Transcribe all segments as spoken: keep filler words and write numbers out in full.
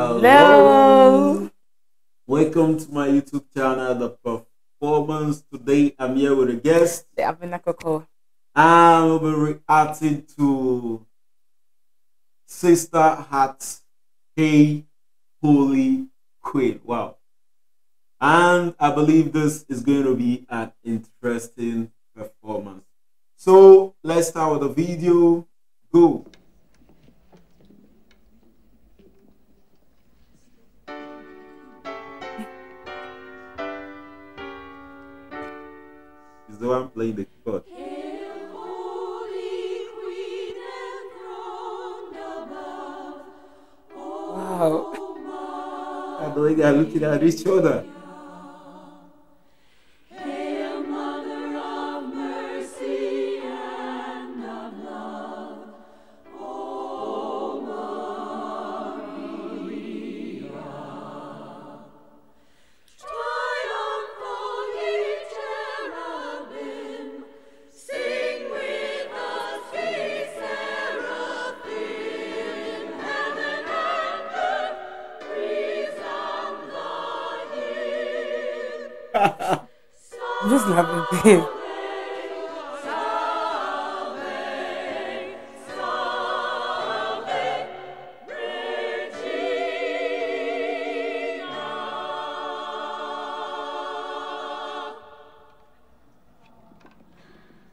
Hello. Hello. Welcome to my YouTube channel, The Performance. Today I'm here with a guest, the Abhinakoko. I'm reacting to Sister Act, Hey Holy Queen. Wow. And I believe this is going to be an interesting performance. So let's start with the video. Go. Is the one playing the chord. Wow. And the way they are looking at each other. I'm just loving this.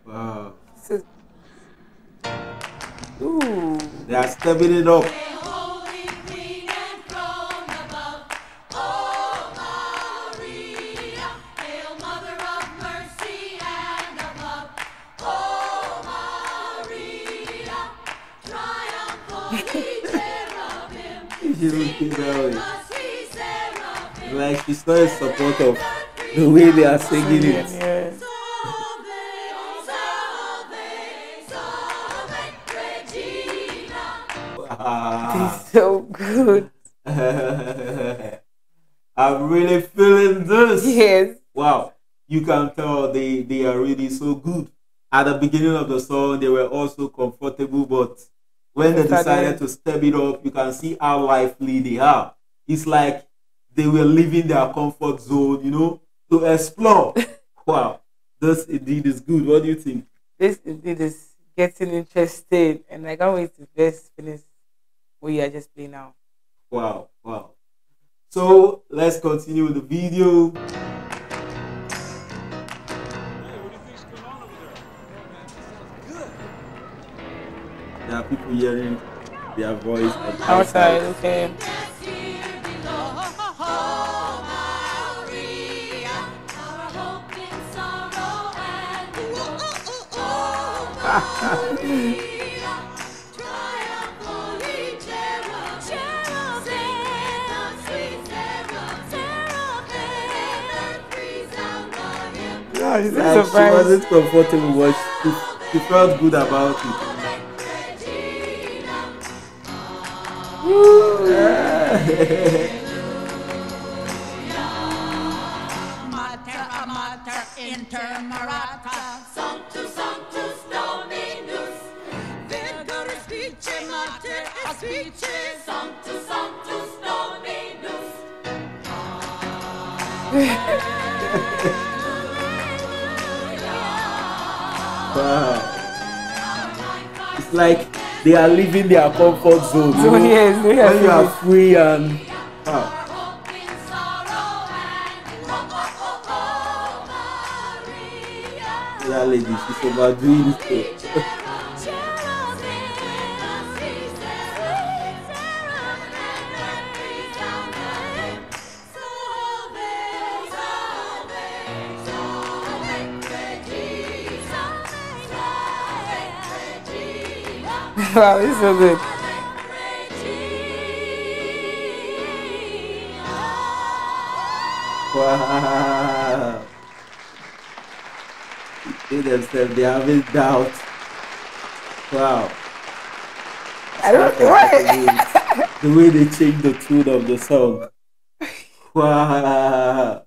Wow. So, ooh. They are stepping it up. She doesn't think that way. Like, she's not in support of the way they are singing it. Yeah. Wow. It's so good. I'm really feeling this. Yes. Wow. You can tell they, they are really so good. At the beginning of the song, they were also comfortable, but when they decided to step it up, you can see how lively they are. It's like they were leaving their comfort zone, you know, to explore. Wow, this indeed is good. What do you think? This indeed is getting interesting, and I can't wait to just finish what you are just playing now. Wow, wow. So let's continue with the video. There are people hearing their voice on outside. Okay. Yeah, she wasn't comfortable, but she, she felt good about it. Wow. It's like they are leaving their comfort zone. You know? Yes, when yes, you are free and ah. That lady, she's overdoing this thing. Wow, this is so good. Wow. They themselves, they haven't doubt. Wow. I don't know why. The way they change the tune of the song. Wow.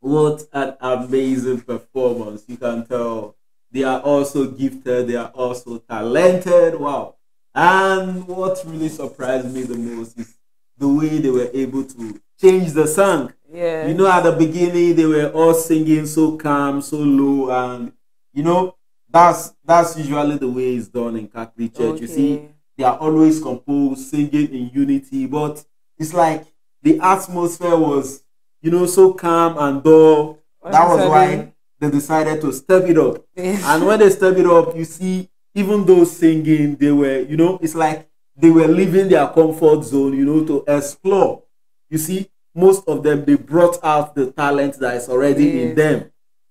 What an amazing performance. You can tell. They are also gifted. They are also talented. Wow. And what really surprised me the most is the way they were able to change the song. Yeah. You know, at the beginning they were all singing so calm, so low, and you know, that's that's usually the way it's done in Catholic Church. Okay. You see, they are always composed, singing in unity, but it's like the atmosphere was, you know, so calm and dull. That was why they decided to step it up. And when they step it up, you see, even though singing, they were, you know, it's like they were leaving their comfort zone, you know, to explore. You see, most of them, they brought out the talent that is already yes. in them.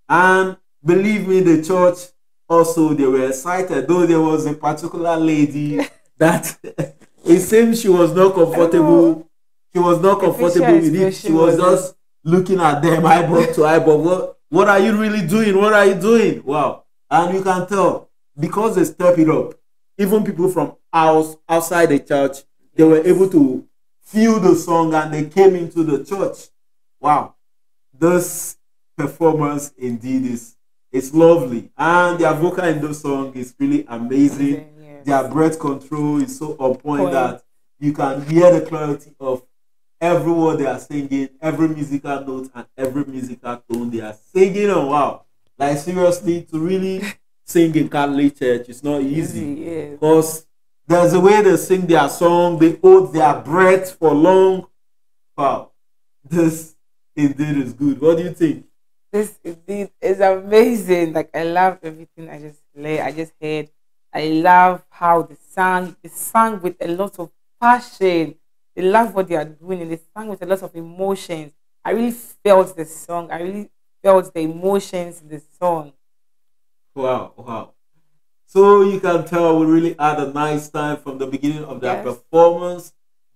And believe me, the church also, they were excited, though there was a particular lady that it seems she was not comfortable. She was not comfortable with it. She was just looking at them eyeball to eyeball. What, what are you really doing? What are you doing? Wow. And you can tell, because they step it up, even people from house, outside the church, they were able to feel the song and they came into the church. Wow. This performance indeed is it's lovely. And their vocal in the song is really amazing. Okay, yes. Their breath control is so on point, point that you can hear the clarity of every word they are singing, every musical note and every musical tone they are singing. Oh, wow. Like seriously, to really sing in Catholic Church, it's not easy. Because yeah. there's a way they sing their song, they hold their breath for long. Wow. This indeed is good. What do you think? This indeed is amazing. Like, I love everything I just lay, I just heard. I love how they sang. They sang with a lot of passion. They love what they are doing and they sang with a lot of emotions. I really felt the song. I really felt the emotions in the song. Wow, wow. So you can tell we really had a nice time from the beginning of their yes. performance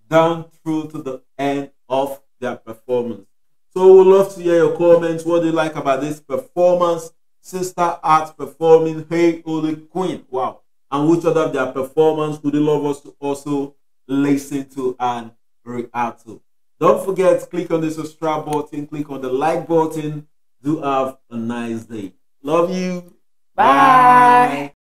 down through to the end of their performance. So we'd love to hear your comments. What do you like about this performance? Sister Act performing Hey Holy Queen. Wow. And which other of their performance would you love us to also listen to and react to? Don't forget, click on the subscribe button, click on the like button. Do have a nice day. Love you. Bye. Bye.